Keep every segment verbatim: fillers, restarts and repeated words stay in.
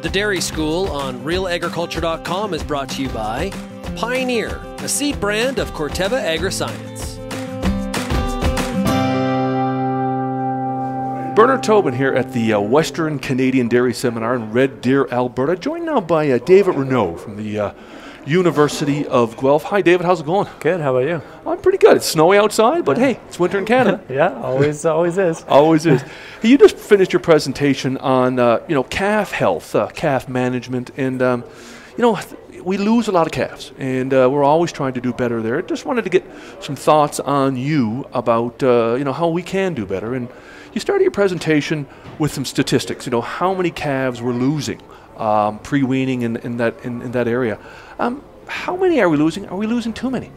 The Dairy School on real agriculture dot com is brought to you by Pioneer, a seed brand of Corteva AgriScience. Bernard Tobin here at the uh, Western Canadian Dairy Seminar in Red Deer, Alberta, joined now by uh, David Renaud from the uh, University of Guelph. Hi, David. How's it going? Good. How about you? I'm pretty good. It's snowy outside, but hey, it's winter in Canada. Yeah, always, always is. Always is. Hey, you just finished your presentation on uh, you know calf health, uh, calf management, and um, you know we lose a lot of calves, and uh, we're always trying to do better there. Just wanted to get some thoughts on you about uh, you know how we can do better. And you started your presentation with some statistics, you know, how many calves we're losing um, pre-weaning in, in, that, in, in that area. Um, how many are we losing? Are we losing too many?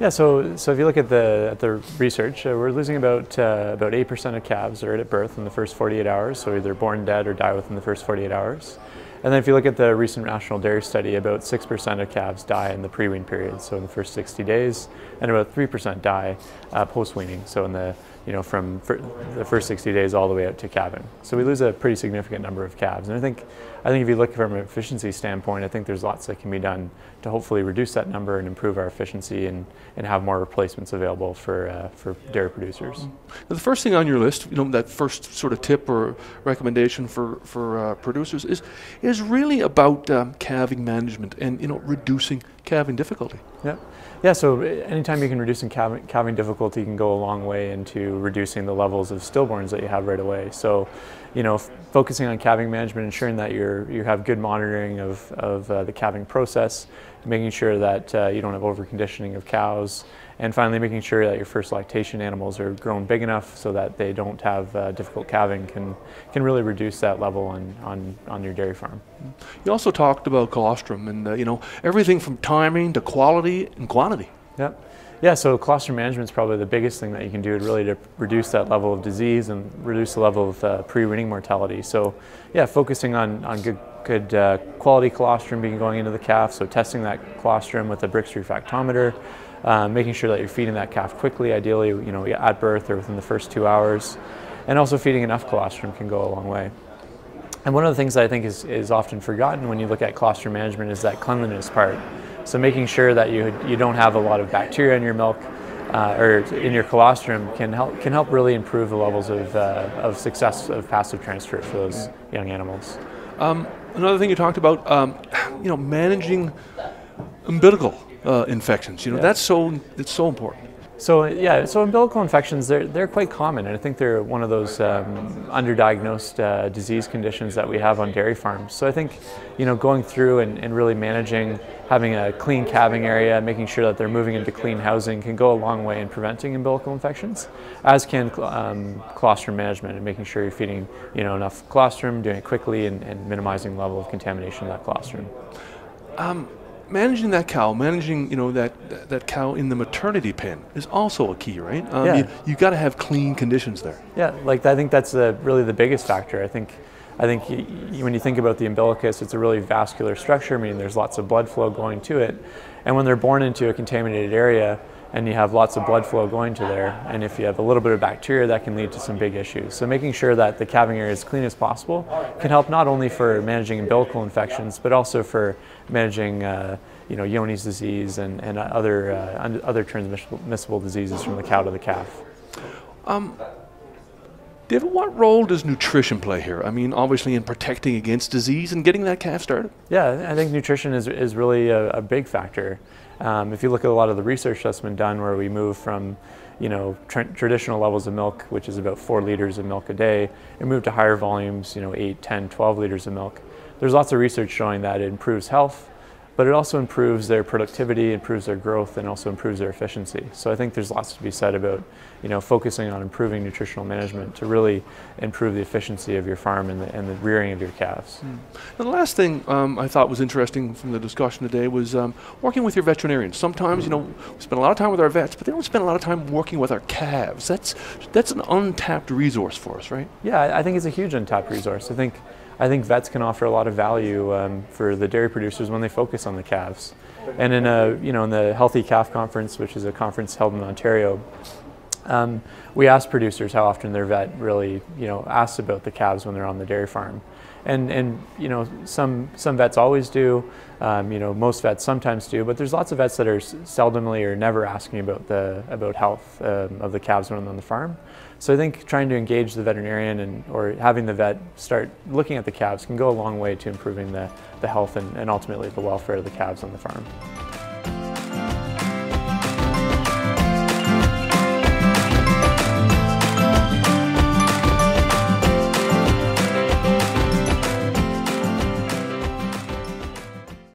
Yeah, so, so if you look at the, at the research, uh, we're losing about uh, about eight percent of calves are at birth in the first forty-eight hours, so either born dead or die within the first forty-eight hours. And then if you look at the recent National Dairy Study, about six percent of calves die in the pre-wean period, so in the first sixty days, and about three percent die uh, post-weaning, so in the you know, from fir the first sixty days all the way out to calving. So we lose a pretty significant number of calves. And I think, I think if you look from an efficiency standpoint, I think there's lots that can be done to hopefully reduce that number and improve our efficiency and, and have more replacements available for, uh, for dairy producers. Now the first thing on your list, you know, that first sort of tip or recommendation for, for uh, producers is, is really about um, calving management and, you know, reducing calving difficulty. Yeah, yeah. So anytime you can reduce calving, calving difficulty, you can go a long way into reducing the levels of stillborns that you have right away. So, you know, f focusing on calving management, ensuring that you're you have good monitoring of of uh, the calving process, making sure that uh, you don't have overconditioning of cows, and finally making sure that your first lactation animals are grown big enough so that they don't have uh, difficult calving can can really reduce that level on, on, on your dairy farm. You also talked about colostrum and uh, you know everything from timing to quality and quantity. Yeah, yeah. So colostrum management is probably the biggest thing that you can do really to reduce that level of disease and reduce the level of uh, pre-weaning mortality. So yeah, focusing on on good. Good uh, quality colostrum being going into the calf, so testing that colostrum with a Brix refractometer, uh, making sure that you're feeding that calf quickly, ideally, you know, at birth or within the first two hours, and also feeding enough colostrum can go a long way. And one of the things that I think is, is often forgotten when you look at colostrum management is that cleanliness part. So making sure that you you don't have a lot of bacteria in your milk uh, or in your colostrum can help can help really improve the levels of uh, of success of passive transfer for those young animals. Um, Another thing you talked about, um, you know, managing umbilical uh, infections. You know, yeah. that's so it's so important. So yeah, so umbilical infections they're they're quite common, and I think they're one of those um, underdiagnosed uh, disease conditions that we have on dairy farms. So I think, you know, going through and, and really managing, having a clean calving area, making sure that they're moving into clean housing can go a long way in preventing umbilical infections, as can um, colostrum management and making sure you're feeding, you know, enough colostrum, doing it quickly, and, and minimizing the level of contamination of that colostrum. Um, Managing that cow, managing you know that that cow in the maternity pen is also a key, right? Um, yeah. You, you got to have clean conditions there. Yeah, like I think that's the, really the biggest factor. I think, I think y y when you think about the umbilicus, it's a really vascular structure. I mean, there's lots of blood flow going to it, and when they're born into a contaminated area, and you have lots of blood flow going to there, and if you have a little bit of bacteria, that can lead to some big issues. So making sure that the calving area is clean as possible can help not only for managing umbilical infections, but also for managing uh, you know, Yoni's disease and, and other, uh, other transmissible diseases from the cow to the calf. Um, David, what role does nutrition play here? I mean, obviously in protecting against disease and getting that calf started? Yeah, I think nutrition is, is really a, a big factor. Um, if you look at a lot of the research that's been done where we move from, you know, tr traditional levels of milk, which is about four liters of milk a day, and move to higher volumes, you know, eight, ten, twelve liters of milk. There's lots of research showing that it improves health, but it also improves their productivity, improves their growth, and also improves their efficiency. So I think there's lots to be said about, you know, focusing on improving nutritional management to really improve the efficiency of your farm and the, and the rearing of your calves. Mm. The last thing um, I thought was interesting from the discussion today was um, working with your veterinarians. Sometimes, you know, we spend a lot of time with our vets, but they don't spend a lot of time working with our calves. That's, that's an untapped resource for us, right? Yeah, I, I think it's a huge untapped resource. I think I think vets can offer a lot of value um, for the dairy producers when they focus on the calves. And in a, you know, in the Healthy Calf Conference, which is a conference held in Ontario, um, we asked producers how often their vet really, you know, asks about the calves when they're on the dairy farm. and and you know, some some vets always do, um, you know, most vets sometimes do, but there's lots of vets that are seldomly or never asking about the about health um, of the calves when on the farm. So I think trying to engage the veterinarian and or having the vet start looking at the calves can go a long way to improving the, the health and, and ultimately the welfare of the calves on the farm.